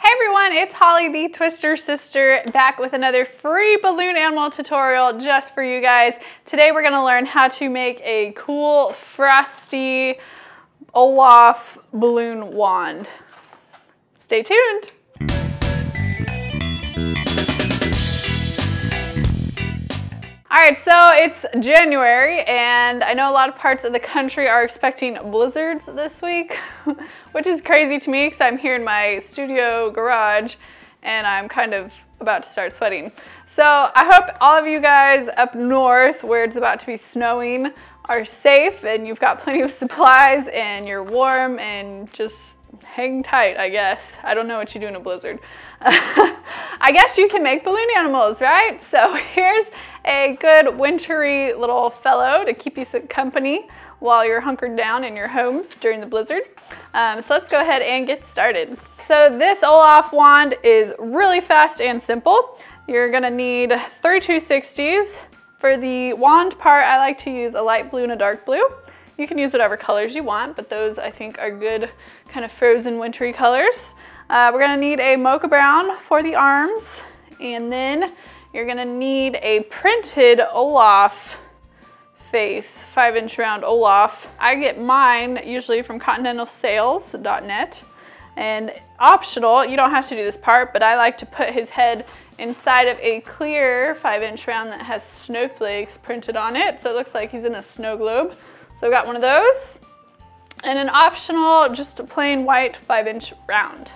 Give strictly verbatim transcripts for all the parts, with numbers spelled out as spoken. Hey everyone, it's Holly the Twister Sister back with another free balloon animal tutorial just for you guys. Today we're gonna learn how to make a cool frosty Olaf balloon wand. Stay tuned. All right, so it's January, and I know a lot of parts of the country are expecting blizzards this week, which is crazy to me because I'm here in my studio garage, and I'm kind of about to start sweating. So I hope all of you guys up north where it's about to be snowing are safe, and you've got plenty of supplies, and you're warm, and just hang tight, I guess. I don't know what you do in a blizzard. I guess you can make balloon animals, right? So here's a good wintry little fellow to keep you some company while you're hunkered down in your homes during the blizzard. Um, so let's go ahead and get started. So this Olaf wand is really fast and simple. You're gonna need thirty-two sixties. For the wand part, I like to use a light blue and a dark blue. You can use whatever colors you want, but those I think are good kind of frozen wintry colors. Uh, we're gonna need a mocha brown for the arms, and then you're gonna need a printed Olaf face, five inch round Olaf. I get mine usually from Continental Sales dot net, and optional, you don't have to do this part, but I like to put his head inside of a clear five inch round that has snowflakes printed on it, so it looks like he's in a snow globe. So I got one of those, and an optional, just a plain white five inch round.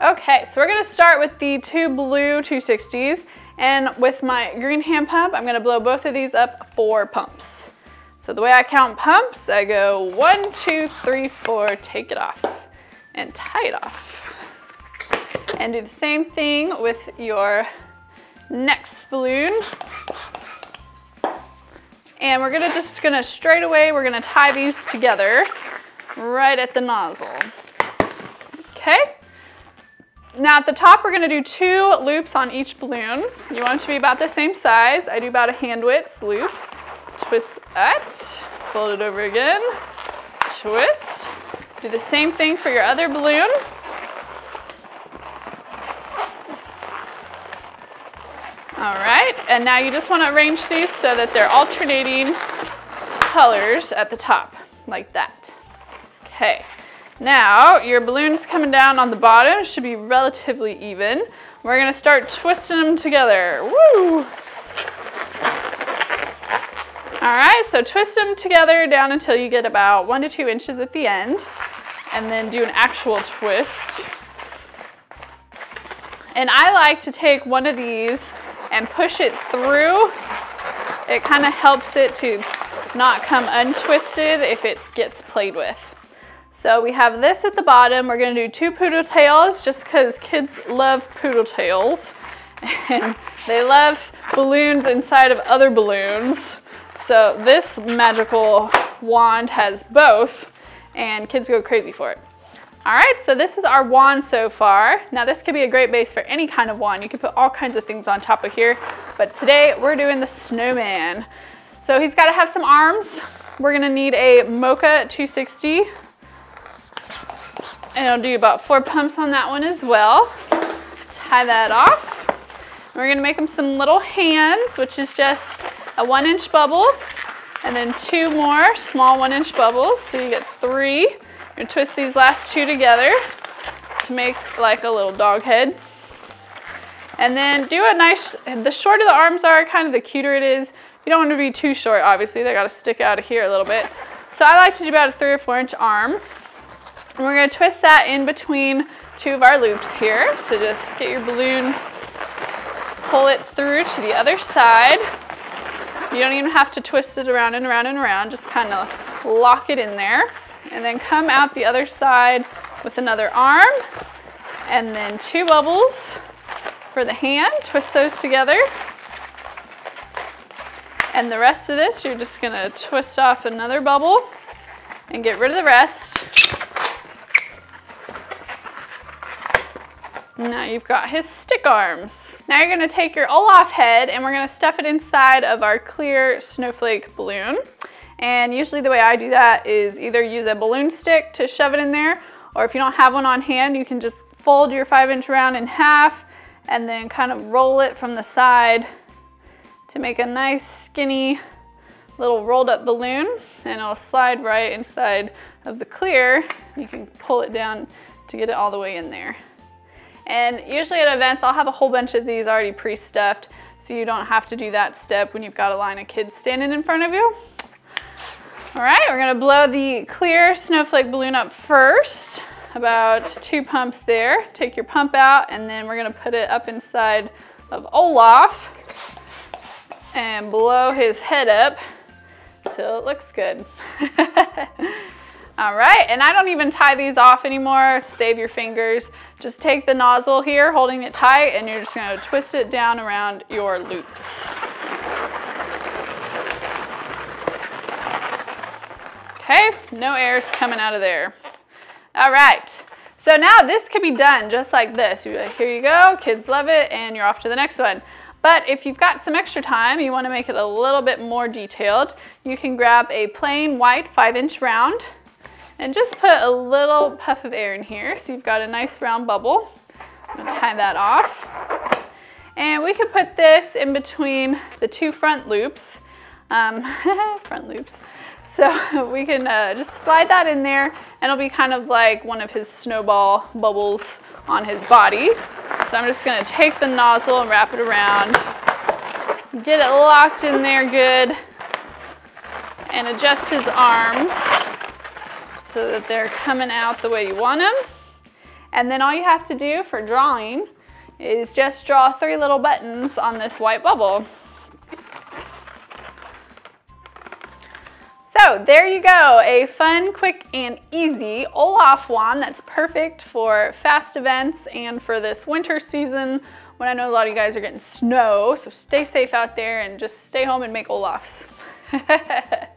Okay, so we're gonna start with the two blue two sixties, and with my green hand pump, I'm gonna blow both of these up four pumps. So the way I count pumps, I go one, two, three, four, take it off, and tie it off. And do the same thing with your next balloon. And we're gonna just gonna straight away, we're gonna tie these together right at the nozzle. Okay. Now at the top, we're gonna do two loops on each balloon. You want it to be about the same size. I do about a hand width loop. Twist that, fold it over again, twist. Do the same thing for your other balloon. All right, and now you just want to arrange these so that they're alternating colors at the top, like that. Okay, now your balloon's coming down on the bottom, should be relatively even. We're gonna start twisting them together, woo! All right, so twist them together down until you get about one to two inches at the end, and then do an actual twist. And I like to take one of these and push it through. It kind of helps it to not come untwisted if it gets played with. So we have this at the bottom. We're gonna do two poodle tails just because kids love poodle tails. And they love balloons inside of other balloons. So this magical wand has both, and kids go crazy for it. All right, so this is our wand so far. Now this could be a great base for any kind of wand. You can put all kinds of things on top of here, but today we're doing the snowman. So he's gotta have some arms. We're gonna need a mocha two sixty. And I'll do about four pumps on that one as well. Tie that off. We're gonna make him some little hands, which is just a one inch bubble, and then two more small one inch bubbles, so you get three. You're gonna twist these last two together to make like a little dog head. And then do a nice, the shorter the arms are, kind of the cuter it is. You don't want to be too short, obviously. They gotta stick out of here a little bit. So I like to do about a three or four inch arm. And we're gonna twist that in between two of our loops here. So just get your balloon, pull it through to the other side. You don't even have to twist it around and around and around. Just kind of lock it in there. And then come out the other side with another arm, and then two bubbles for the hand. Twist those together. And the rest of this, you're just gonna twist off another bubble and get rid of the rest. Now you've got his stick arms. Now you're gonna take your Olaf head, and we're gonna stuff it inside of our clear snowflake balloon. And usually the way I do that is either use a balloon stick to shove it in there, or if you don't have one on hand, you can just fold your five inch round in half and then kind of roll it from the side to make a nice skinny little rolled up balloon, and it'll slide right inside of the clear. You can pull it down to get it all the way in there. And usually at events, I'll have a whole bunch of these already pre-stuffed, so you don't have to do that step when you've got a line of kids standing in front of you. All right, we're gonna blow the clear snowflake balloon up first, about two pumps there. Take your pump out, and then we're gonna put it up inside of Olaf and blow his head up till it looks good. All right, and I don't even tie these off anymore. Save your fingers. Just take the nozzle here, holding it tight, and you're just gonna twist it down around your loops. Okay, no air's coming out of there. All right, so now this can be done just like this. You're like, here you go, kids love it, and you're off to the next one. But if you've got some extra time, you wanna make it a little bit more detailed, you can grab a plain white five inch round and just put a little puff of air in here, so you've got a nice round bubble. I'm gonna tie that off. And we can put this in between the two front loops. Um, front loops. So we can uh, just slide that in there, and it'll be kind of like one of his snowball bubbles on his body. So I'm just gonna take the nozzle and wrap it around, get it locked in there good, and adjust his arms so that they're coming out the way you want them. And then all you have to do for drawing is just draw three little buttons on this white bubble. So there you go, a fun, quick, and easy Olaf wand that's perfect for fast events and for this winter season when I know a lot of you guys are getting snow. So stay safe out there and just stay home and make Olafs. I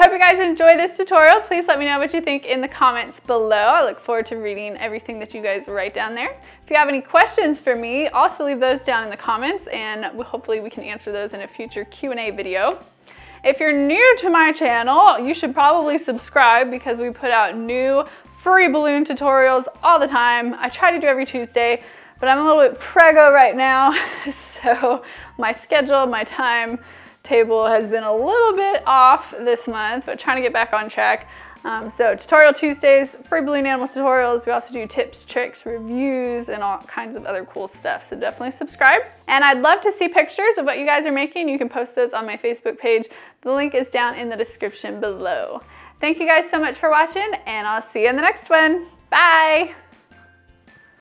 hope you guys enjoyed this tutorial. Please let me know what you think in the comments below. I look forward to reading everything that you guys write down there. If you have any questions for me, also leave those down in the comments, and hopefully we can answer those in a future Q and A video. If you're new to my channel, you should probably subscribe because we put out new free balloon tutorials all the time. I try to do every Tuesday, but I'm a little bit preggo right now, so my schedule, my time table has been a little bit off this month, but trying to get back on track. Um, so Tutorial Tuesdays, free balloon animal tutorials. We also do tips, tricks, reviews, and all kinds of other cool stuff. So definitely subscribe. And I'd love to see pictures of what you guys are making. You can post those on my Facebook page. The link is down in the description below. Thank you guys so much for watching, and I'll see you in the next one. Bye.